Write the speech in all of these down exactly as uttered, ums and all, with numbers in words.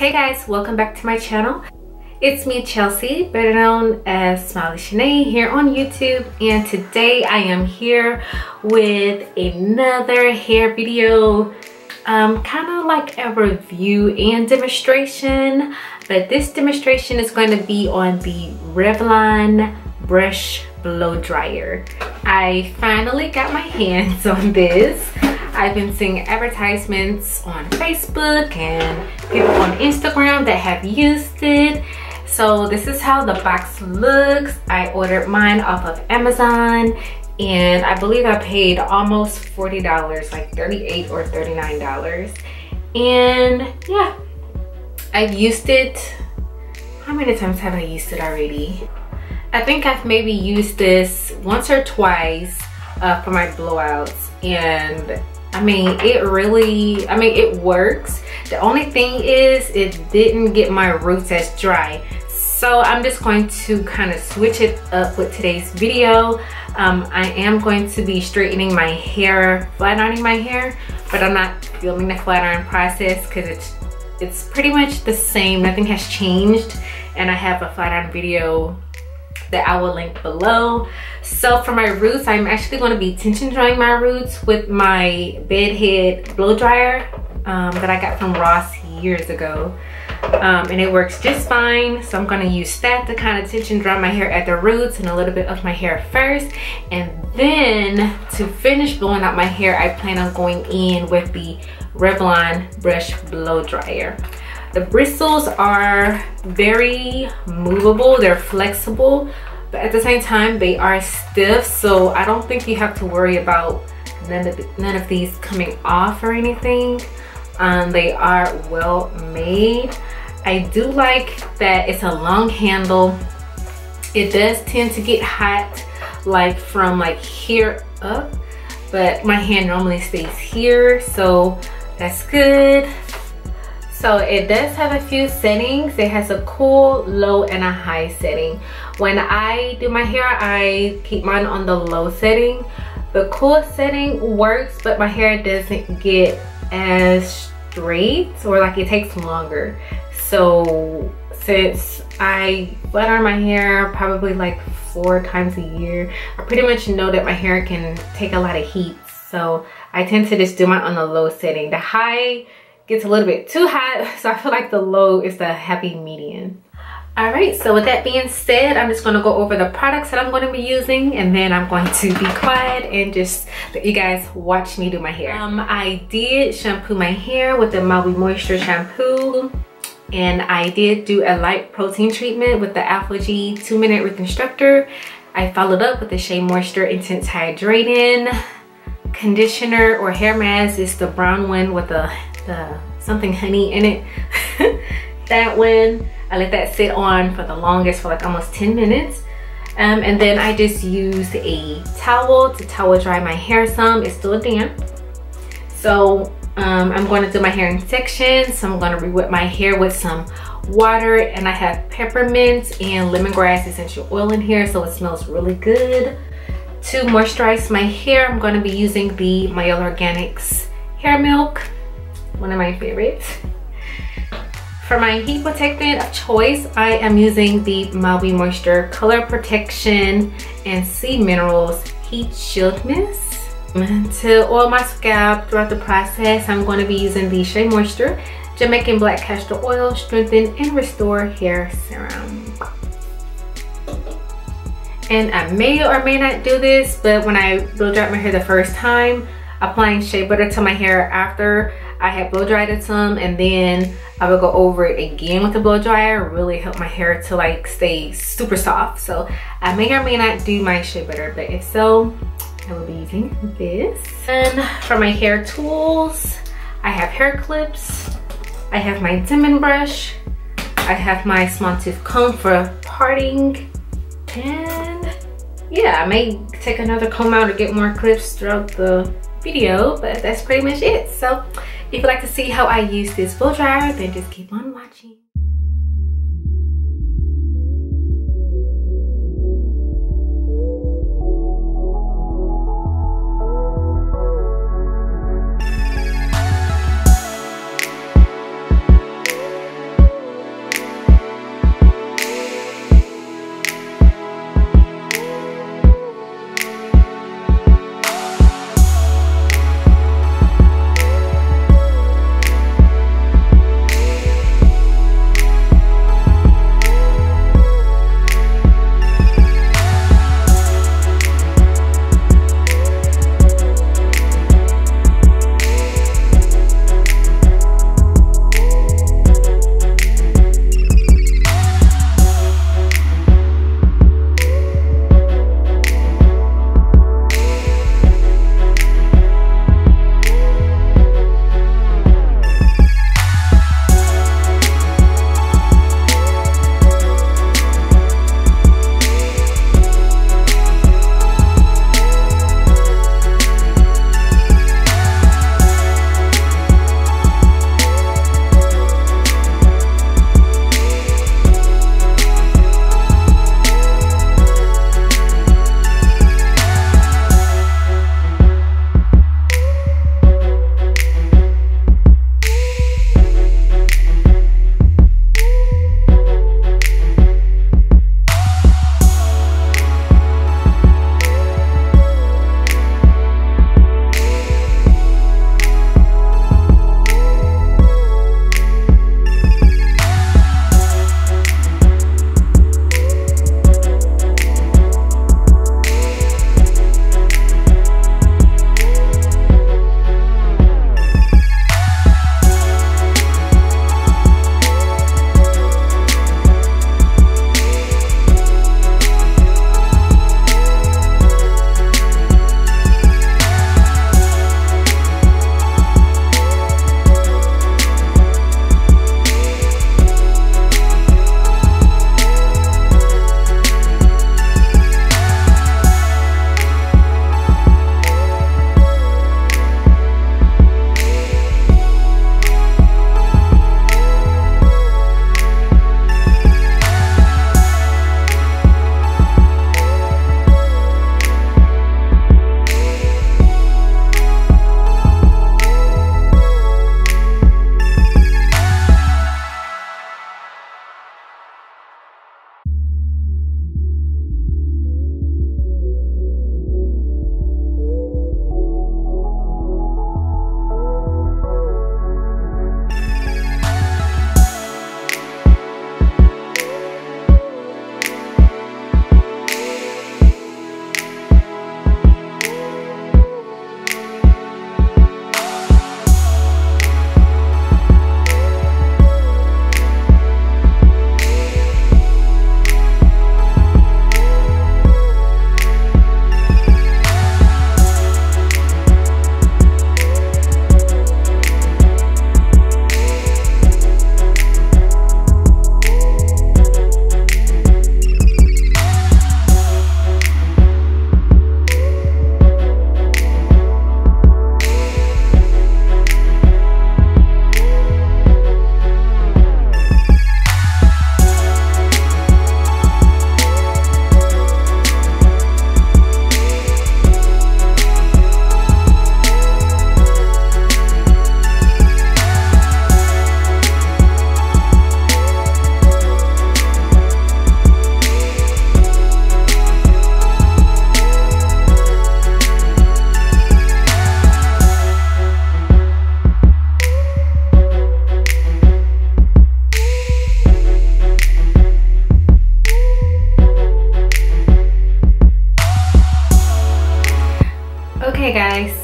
Hey guys, welcome back to my channel. It's me, Chelsea, better known as smiley chanae here on YouTube, and today I am here with another hair video, um, kind of like a review and demonstration, but this demonstration is going to be on the Revlon Brush Blow Dryer. I finally got my hands on this. I've been seeing advertisements on Facebook and people on Instagram that have used it. So this is how the box looks. I ordered mine off of Amazon and I believe I paid almost forty dollars, like thirty-eight or thirty-nine dollars. And yeah, I've used it. How many times have I used it already? I think I've maybe used this once or twice uh, for my blowouts, and I mean, it really, I mean, it works. The only thing is it didn't get my roots as dry. So I'm just going to kind of switch it up with today's video. Um, I am going to be straightening my hair, flat ironing my hair, but I'm not filming the flat iron process because it's, it's pretty much the same. Nothing has changed. And I have a flat iron video that I will link below. So for my roots, I'm actually going to be tension drying my roots with my bed head blow dryer um, that I got from Ross years ago, um, and it works just fine. So I'm going to use that to kind of tension dry my hair at the roots and a little bit of my hair first, and then to finish blowing out my hair, I plan on going in with the Revlon Brush Blow Dryer. The bristles are very movable, they're flexible, but at the same time they are stiff, so I don't think you have to worry about none of, the, none of these coming off or anything. Um, they are well made. I do like that it's a long handle. It does tend to get hot like from like here up, but my hand normally stays here, so that's good. So it does have a few settings. It has a cool, low, and a high setting. When I do my hair, I keep mine on the low setting. The cool setting works, but my hair doesn't get as straight, or like it takes longer. So since I flat iron my hair probably like four times a year, I pretty much know that my hair can take a lot of heat. So I tend to just do mine on the low setting. The high gets a little bit too hot, so I feel like the low is the happy median. All right, so with that being said, I'm just going to go over the products that I'm going to be using, and then I'm going to be quiet and just let you guys watch me do my hair. Um, I did shampoo my hair with the Maui Moisture shampoo, and I did do a light protein treatment with the ApHogee Two Minute Reconstructor. I followed up with the Shea Moisture Intense Hydrating Conditioner or hair mask. It's the brown one with the The something honey in it. That one, I let that sit on for the longest, for like almost ten minutes, um, and then I just used a towel to towel dry my hair some. It's still damp, so um, I'm going to do my hair in sections. So I'm going to re-wet my hair with some water, and I have peppermint and lemongrass essential oil in here, so it smells really good. To moisturize my hair, I'm going to be using the Mielle Organics hair milk, one of my favorites. For my heat protectant of choice, I am using the Maui Moisture Color Protection and Sea Minerals Heat Shield Mist. To oil my scalp throughout the process, I'm going to be using the Shea Moisture Jamaican Black Castor Oil Strengthen and Restore Hair Serum. And I may or may not do this, but when I blow dried my hair the first time, applying shea butter to my hair after I had blow dried it some, and then I would go over it again with the blow dryer, really helped my hair to like stay super soft. So I may or may not do my shea butter, but if so, I will be using this. And for my hair tools, I have hair clips, I have my Denman brush, I have my small tooth comb for parting, and yeah, I may take another comb out or get more clips throughout the video, but that's pretty much it. So if you'd like to see how I use this blow dryer, then just keep on watching.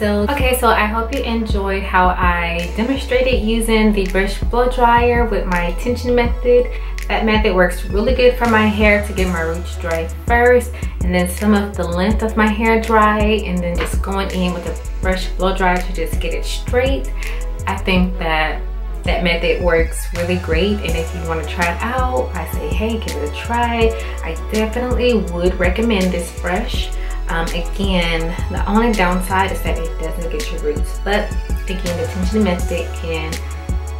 steals. Okay, so I hope you enjoyed how I demonstrated using the brush blow dryer with my tension method. That method works really good for my hair to get my roots dry first, and then some of the length of my hair dry, and then just going in with a brush blow dryer to just get it straight. I think that that method works really great, and if you want to try it out, I say hey, give it a try. I definitely would recommend this brush. Um, again, the only downside is that it doesn't get your roots, but again, the tension method can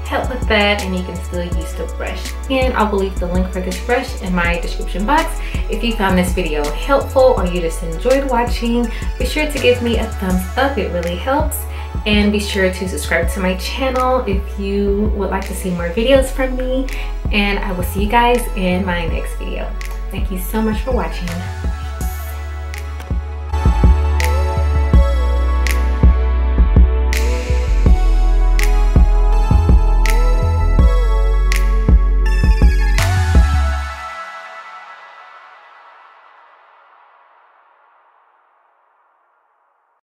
help with that, and you can still use the brush. And I will leave the link for this brush in my description box. If you found this video helpful or you just enjoyed watching, be sure to give me a thumbs up, it really helps. And be sure to subscribe to my channel if you would like to see more videos from me. And I will see you guys in my next video. Thank you so much for watching.